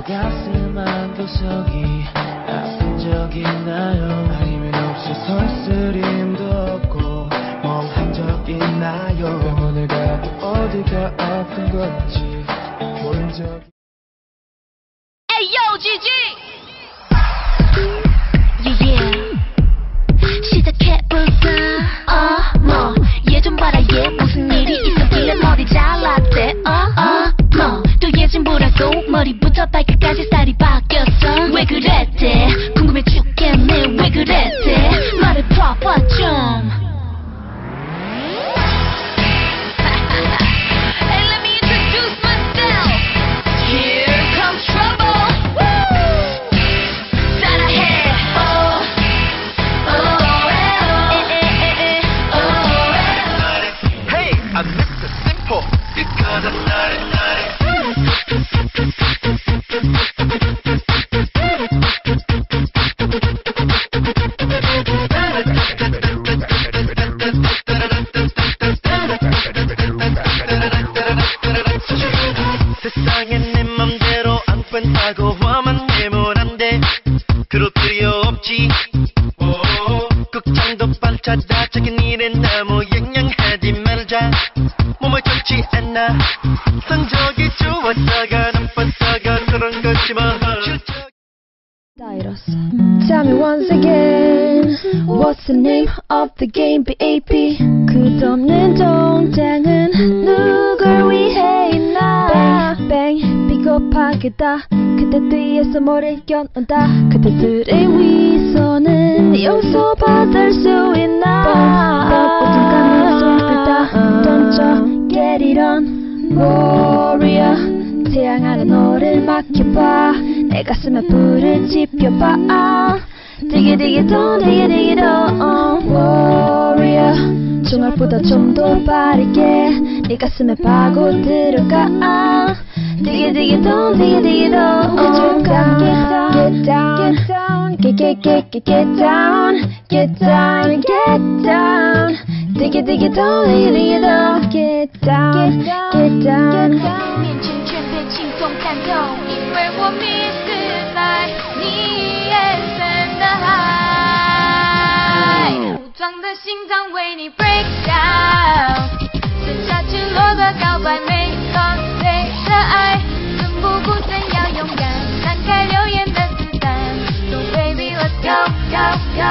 또 가슴만 구석이 아픈 적 있나요? 아니면 혹시 설쓰림도 없고 멍한 적 있나요? 병원을 가도 어디가 아픈 건지 모른 적 Hey yo GG Yeah yeah 시작해볼까 어머 얘 좀 봐라 얘 무슨 일이 있었길래 머리 잘랐대 어머 또 얘 좀 보라고 머리부터 발끝까지 살이 바뀌었어 왜 그랬대 궁금해 죽겠네 왜 그랬대 말을 풀어봐 좀 Tell me once again What's the name of the game B.A.P. 끝없는 전쟁은 누굴 위해 있나 뱅뱅 비겁하게 다 그때 뒤에서 머리를 겨눈다 그대들의 위선은 용서받을 수 있나 법 모든 감을 손을 다 던져 Get it on Warrior 태양 아래 너를 맡겨봐 내 가슴에 불을 지펴봐 Dig it dig it don't dig it dig it don't Warrior 총알보다 좀 더 빠르게 네 가슴에 파고 들어가 Dig it dig it don't dig it dig it don't Get down get down get down Get down get down Dig it dig it don't dig it dig it don't Get down get down Where will miss good night? Yes and I. 武装的心脏为你 break down， 剩下赤裸裸告白没防备的爱，奋不顾身要勇敢，摊开流言的子弹。So baby let's go go go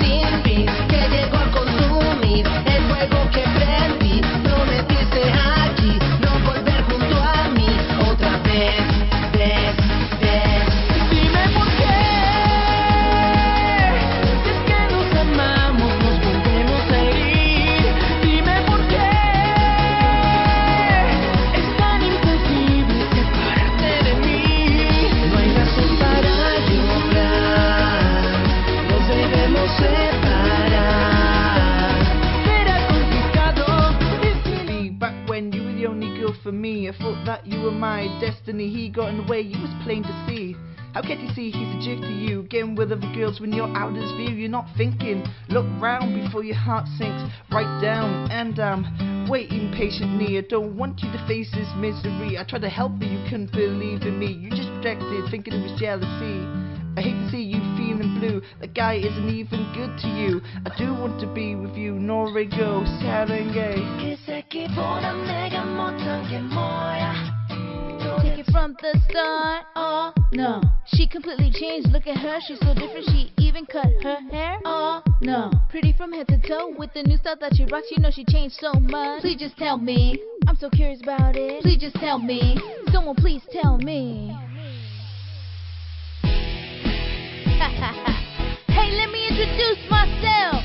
sin fin Que llegó a consumir el fuego que prendí No me viste aquí, no volver junto a mí Otra vez, Dime por qué Es que nos amamos, nos volvemos a herir Dime por qué Es tan imposible separarte de mí No hay razón para For me, I thought that you were my destiny. He got in the way, you was plain to see. How can you see he's a jerk to you? Getting with other girls when you're out of his view, you're not thinking. Look round before your heart sinks right down. And I'm waiting patiently. I don't want you to face this misery. I tried to help but you couldn't believe in me. You just rejected, thinking it was jealousy. I hate to see you feeling blue. The guy isn't even good to you. I do want to be with you, Norigo Sarangay. Take it from the start. Oh no, she completely changed. Look at her, she's so different. She even cut her hair. Oh no, pretty from head to toe with the new style that she rocks. You know she changed so much. Please just tell me. I'm so curious about it. Please just tell me. Someone please tell me. Hey, let me introduce myself.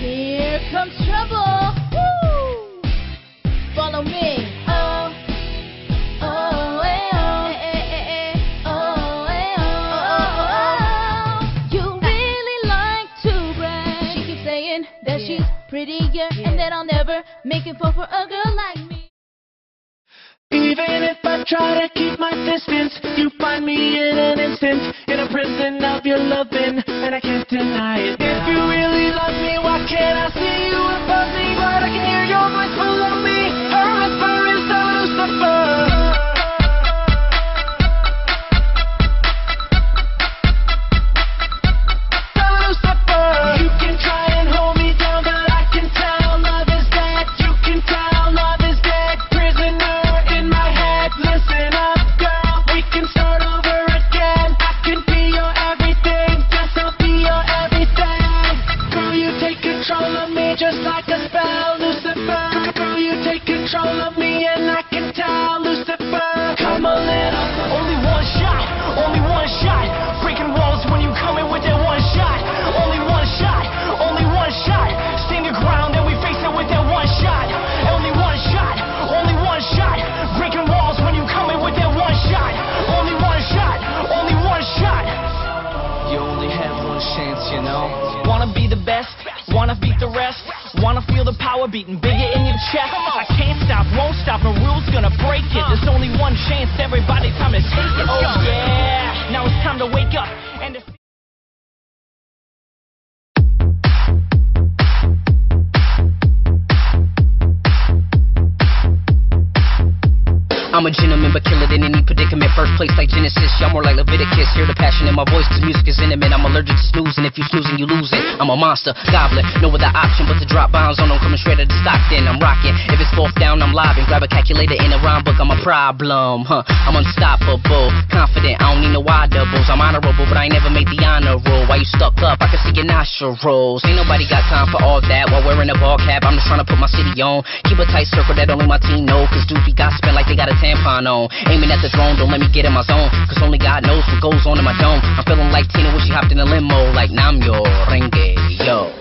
Here comes trouble. Woo! Follow me. Oh, oh, eh, oh, eh, eh, eh, oh, eh, oh, oh, oh. You really like to brag. She keeps saying that she's prettier and that I'll never make it fall for a girl like me. Even if I try to keep my distance, you find me in an instant, in a prison of your loving, and I can't deny it. If you really love me, why can't I see you above me? But I can hear your voice below me. Her whisper is someone who suffers. Beating bigger in your chest. I can't stop, won't stop, no rule's gonna break it. There's only one chance, everybody's time to take it. Oh yeah, now it's time to wake up and to I'm a gentleman, but kill it in any predicament. First place like Genesis, y'all more like Leviticus. Hear the passion in my voice, cause music is intimate. I'm allergic to snoozing, if you snoozing, you losing. I'm a monster, goblin, no other option but to drop bombs on them, coming straight out of Stockton. I'm rocking, if it's fourth down, I'm lobbing. Grab a calculator in a rhyme book, I'm a problem, I'm unstoppable, confident, I don't need no wide doubles. I'm honorable, but I ain't never made the honor roll. Why you stuck up? I can see your nostrils. Ain't nobody got time for all that while wearing a ball cap. I'm just trying to put my city on. Keep a tight circle that only my team know, cause doofy got spent like they got a tampon on. Aiming at the throne, don't let me get in my zone, cause only God knows what goes on in my dome. I'm feeling like Tina when she hopped in the limo, like Nam yo, Renge, yo.